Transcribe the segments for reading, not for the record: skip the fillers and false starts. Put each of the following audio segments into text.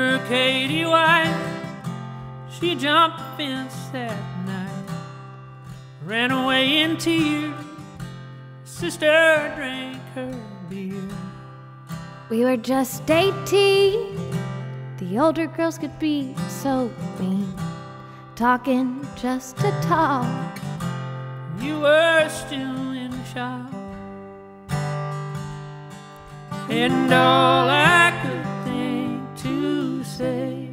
neighbor Katie White, she jumped the fence that night, ran away in tears, sister drank her beer. We were just 18, the older girls could be so mean, talking just to talk. You were still in shock, and all I could think to say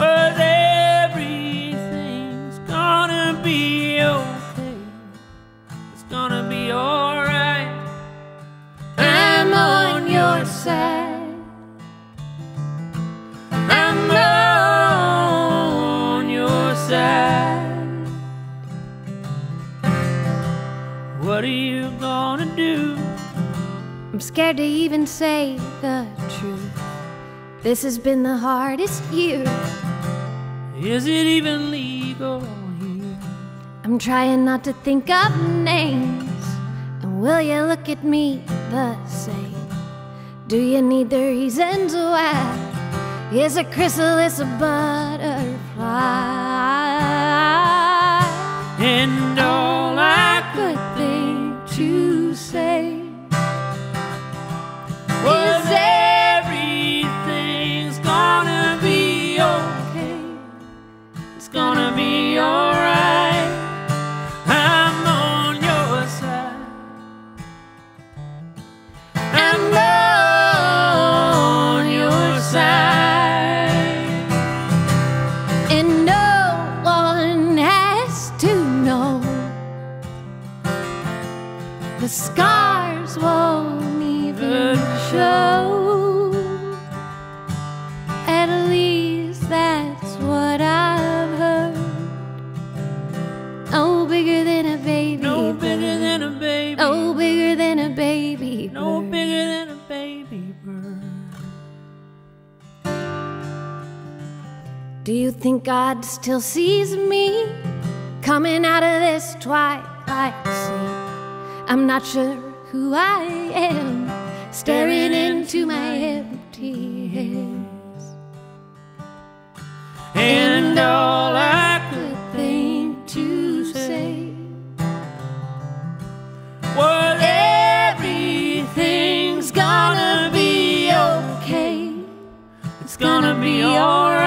was everything's gonna be okay, it's gonna be alright, I'm on your side, I'm on your side. What are you gonna do? I'm scared to even say the truth. This has been the hardest year. Is it even legal here? I'm trying not to think of names. And will you look at me the same? Do you need the reasons why? Is a chrysalis a butterfly? And all I could think to say was everything's gonna be okay, it's gonna be alright, I'm on your side, I'm on your side. And no one has to know, the scars won't even show. At least that's what I've heard. Oh, bigger than a baby, no bigger than a baby, oh, bigger than a baby, no bigger than a baby bird. Do you think God still sees me coming out of this twilight sea? I'm not sure who I am, staring into my empty hands. And all I could think to say was everything's gonna be okay, it's gonna be alright.